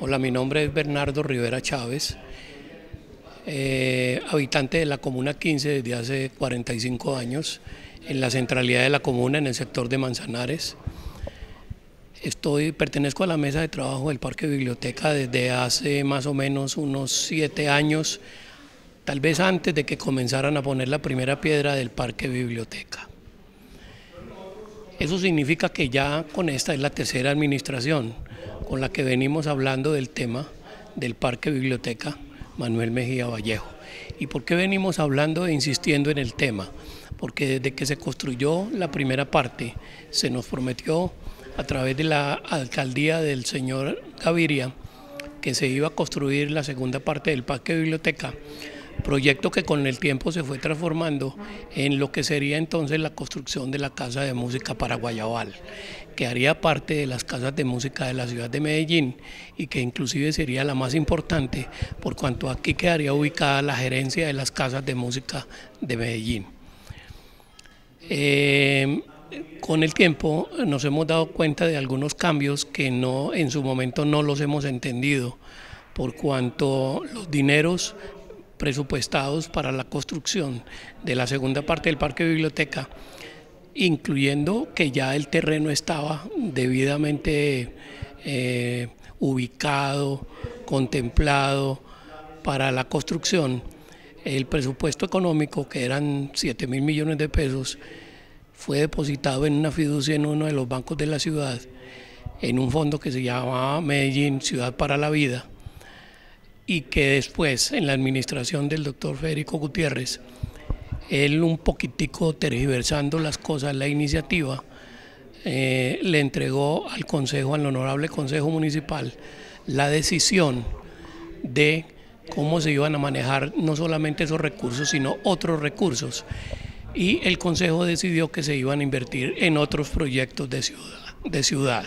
Hola, mi nombre es Bernardo Rivera Chávez, habitante de la Comuna 15 desde hace 45 años, en la centralidad de la comuna, en el sector de Manzanares. Pertenezco a la mesa de trabajo del Parque Biblioteca desde hace más o menos unos 7 años, tal vez antes de que comenzaran a poner la primera piedra del Parque Biblioteca. Eso significa que ya con esta es la tercera administración con la que venimos hablando del tema del Parque Biblioteca Manuel Mejía Vallejo. ¿Y por qué venimos hablando e insistiendo en el tema? Porque desde que se construyó la primera parte, se nos prometió a través de la alcaldía del señor Gaviria que se iba a construir la segunda parte del Parque Biblioteca, proyecto que con el tiempo se fue transformando en lo que sería entonces la construcción de la Casa de Música para Guayabal, que haría parte de las casas de música de la ciudad de Medellín y que inclusive sería la más importante por cuanto aquí quedaría ubicada la gerencia de las casas de música de Medellín. Con el tiempo nos hemos dado cuenta de algunos cambios que en su momento no los hemos entendido, por cuanto los dineros presupuestados para la construcción de la segunda parte del Parque Biblioteca, incluyendo que ya el terreno estaba debidamente ubicado, contemplado para la construcción, el presupuesto económico, que eran 7.000 millones de pesos, fue depositado en una fiducia en uno de los bancos de la ciudad, en un fondo que se llamaba Medellín, Ciudad para la Vida, y que después, en la administración del doctor Federico Gutiérrez, él un poquitico tergiversando las cosas, la iniciativa, le entregó al Consejo, al Honorable Consejo Municipal, la decisión de cómo se iban a manejar no solamente esos recursos, sino otros recursos. Y el Consejo decidió que se iban a invertir en otros proyectos de ciudad.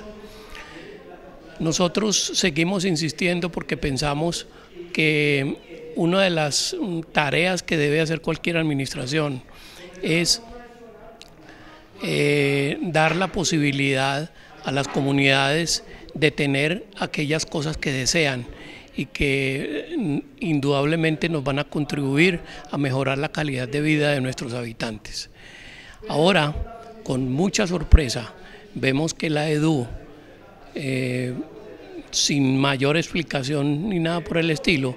Nosotros seguimos insistiendo porque pensamos que una de las tareas que debe hacer cualquier administración es dar la posibilidad a las comunidades de tener aquellas cosas que desean y que indudablemente nos van a contribuir a mejorar la calidad de vida de nuestros habitantes. Ahora, con mucha sorpresa, vemos que la EDU, sin mayor explicación ni nada por el estilo,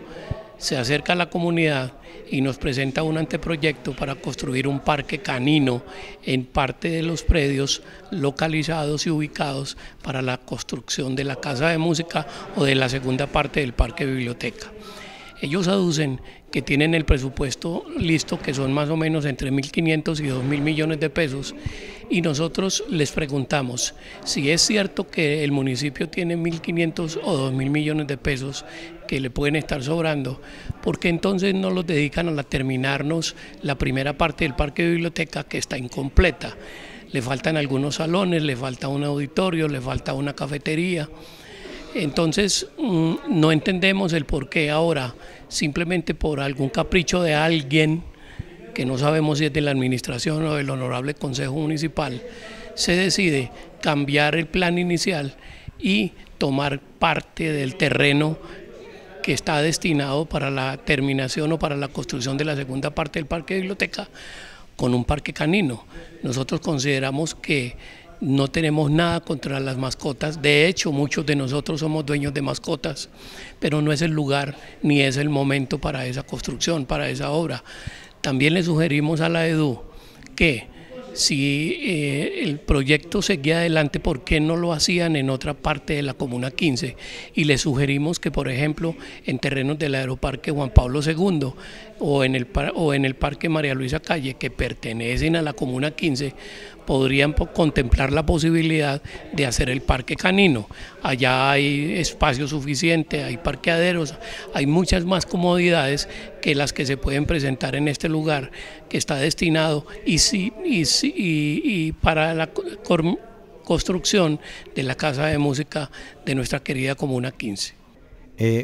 se acerca a la comunidad y nos presenta un anteproyecto para construir un parque canino en parte de los predios localizados y ubicados para la construcción de la Casa de Música o de la segunda parte del Parque Biblioteca. Ellos aducen que tienen el presupuesto listo, que son más o menos entre 1.500 y 2.000 millones de pesos, y nosotros les preguntamos si es cierto que el municipio tiene 1.500 o 2.000 millones de pesos que le pueden estar sobrando, porque entonces no los dedican a terminarnos la primera parte del Parque de Biblioteca, que está incompleta. Le faltan algunos salones, le falta un auditorio, le falta una cafetería. Entonces no entendemos el por qué ahora, simplemente por algún capricho de alguien, que no sabemos si es de la administración o del Honorable Consejo Municipal, se decide cambiar el plan inicial y tomar parte del terreno que está destinado para la terminación o para la construcción de la segunda parte del Parque Biblioteca con un parque canino. Nosotros consideramos que no tenemos nada contra las mascotas, de hecho muchos de nosotros somos dueños de mascotas, pero no es el lugar ni es el momento para esa construcción, para esa obra. También le sugerimos a la EDU que si el proyecto seguía adelante, ¿por qué no lo hacían en otra parte de la Comuna 15? Y le sugerimos que, por ejemplo, en terrenos del Aeroparque Juan Pablo II o en el Parque María Luisa Calle, que pertenecen a la Comuna 15, podrían contemplar la posibilidad de hacer el parque canino. Allá hay espacio suficiente, hay parqueaderos, hay muchas más comodidades que las que se pueden presentar en este lugar que está destinado y para la construcción de la Casa de Música de nuestra querida Comuna 15.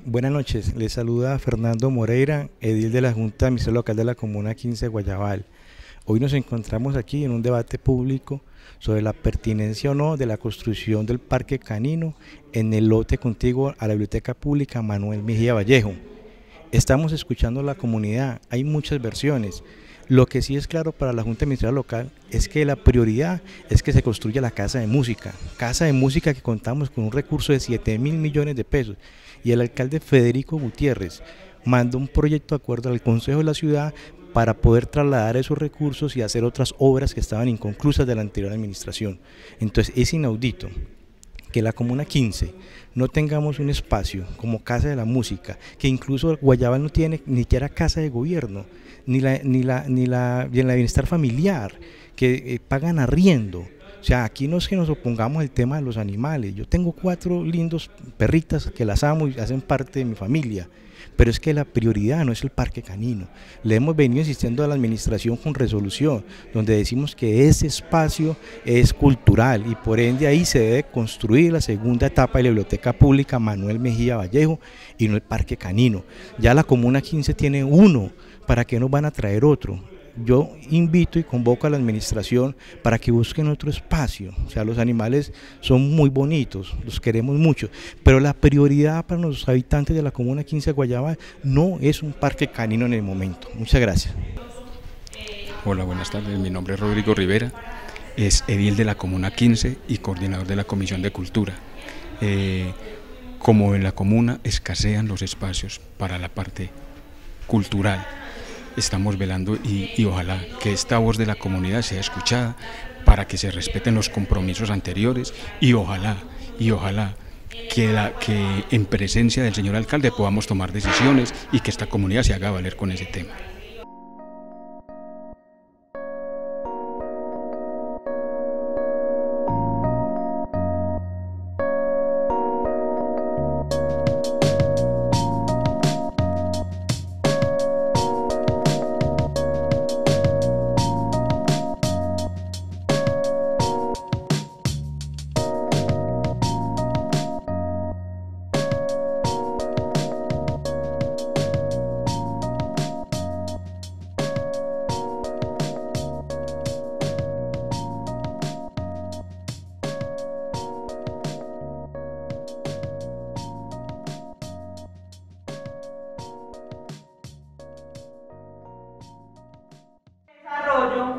Buenas noches, les saluda Fernando Moreira, edil de la Junta de Administración Local de la Comuna 15 de Guayabal. Hoy nos encontramos aquí en un debate público sobre la pertinencia o no de la construcción del Parque Canino en el lote contiguo a la Biblioteca Pública Manuel Mejía Vallejo. Estamos escuchando a la comunidad, hay muchas versiones. Lo que sí es claro para la Junta Administrativa Local es que la prioridad es que se construya la Casa de Música que contamos con un recurso de 7.000 millones de pesos, y el alcalde Federico Gutiérrez mandó un proyecto de acuerdo al Consejo de la Ciudad para poder trasladar esos recursos y hacer otras obras que estaban inconclusas de la anterior administración. Entonces es inaudito que la Comuna 15 no tengamos un espacio como Casa de la Música, que incluso Guayabal no tiene ni siquiera Casa de Gobierno, ni la Bienestar Familiar, que pagan arriendo. O sea, aquí no es que nos opongamos al tema de los animales. Yo tengo 4 lindos perritas que las amo y hacen parte de mi familia, pero es que la prioridad no es el Parque Canino. Le hemos venido insistiendo a la administración con resolución, donde decimos que ese espacio es cultural y por ende ahí se debe construir la segunda etapa de la Biblioteca Pública Manuel Mejía Vallejo y no el Parque Canino. Ya la Comuna 15 tiene uno, ¿para qué nos van a traer otro? Yo invito y convoco a la administración para que busquen otro espacio. O sea, los animales son muy bonitos, los queremos mucho, pero la prioridad para los habitantes de la Comuna 15 de Guayabal no es un parque canino en el momento. Muchas gracias. Hola, buenas tardes. Mi nombre es Rodrigo Rivera, es edil de la Comuna 15 y coordinador de la Comisión de Cultura. Como en la comuna escasean los espacios para la parte cultural, estamos velando y ojalá que esta voz de la comunidad sea escuchada para que se respeten los compromisos anteriores y ojalá que en presencia del señor alcalde podamos tomar decisiones y que esta comunidad se haga valer con ese tema.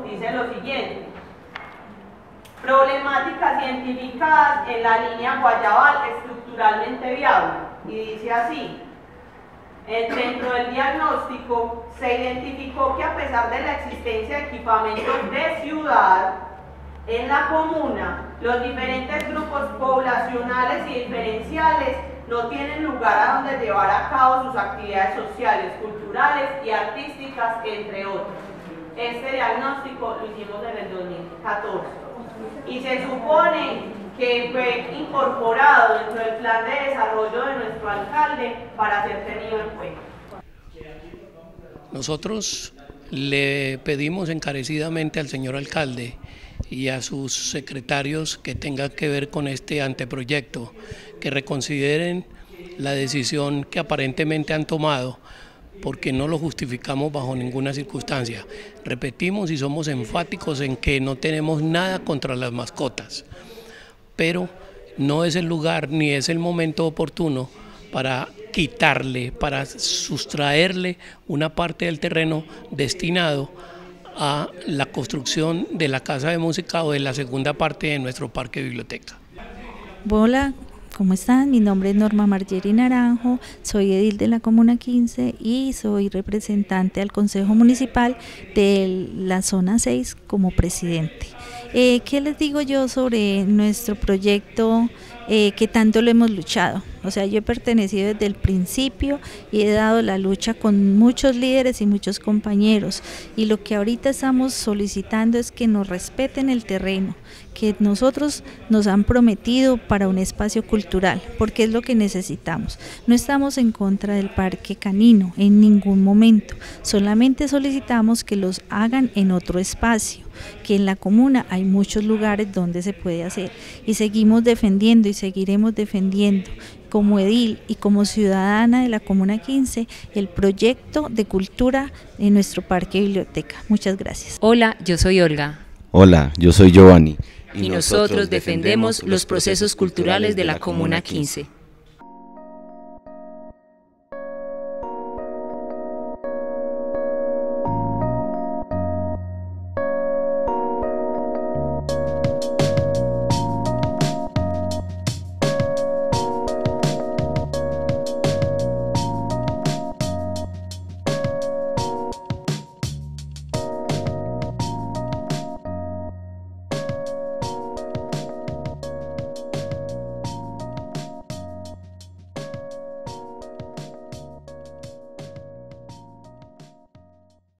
Dice lo siguiente: problemáticas identificadas en la línea Guayabal estructuralmente viable, y dice así: dentro del diagnóstico se identificó que a pesar de la existencia de equipamientos de ciudad en la comuna, los diferentes grupos poblacionales y diferenciales no tienen lugar a donde llevar a cabo sus actividades sociales, culturales y artísticas, entre otros. Este diagnóstico lo hicimos en el 2014 y se supone que fue incorporado dentro del plan de desarrollo de nuestro alcalde para ser tenido en cuenta. Nosotros le pedimos encarecidamente al señor alcalde y a sus secretarios que tengan que ver con este anteproyecto, que reconsideren la decisión que aparentemente han tomado, porque no lo justificamos bajo ninguna circunstancia. Repetimos y somos enfáticos en que no tenemos nada contra las mascotas, pero no es el lugar ni es el momento oportuno para quitarle, para sustraerle una parte del terreno destinado a la construcción de la Casa de Música o de la segunda parte de nuestro Parque Biblioteca. Hola, ¿cómo están? Mi nombre es Norma Margeri Naranjo, soy edil de la Comuna 15 y soy representante al Consejo Municipal de la Zona 6 como presidente. ¿Qué les digo yo sobre nuestro proyecto que tanto lo hemos luchado? O sea, yo he pertenecido desde el principio y he dado la lucha con muchos líderes y muchos compañeros, y lo que ahorita estamos solicitando es que nos respeten el terreno que nosotros nos han prometido para un espacio cultural, porque es lo que necesitamos. No estamos en contra del parque canino en ningún momento, solamente solicitamos que los hagan en otro espacio. que en la comuna hay muchos lugares donde se puede hacer, y seguimos defendiendo y seguiremos defendiendo como edil y como ciudadana de la Comuna 15 el proyecto de cultura en nuestro parque biblioteca. Muchas gracias. Hola, yo soy Olga. Hola, yo soy Giovanni. Y nosotros defendemos los procesos culturales de la Comuna 15.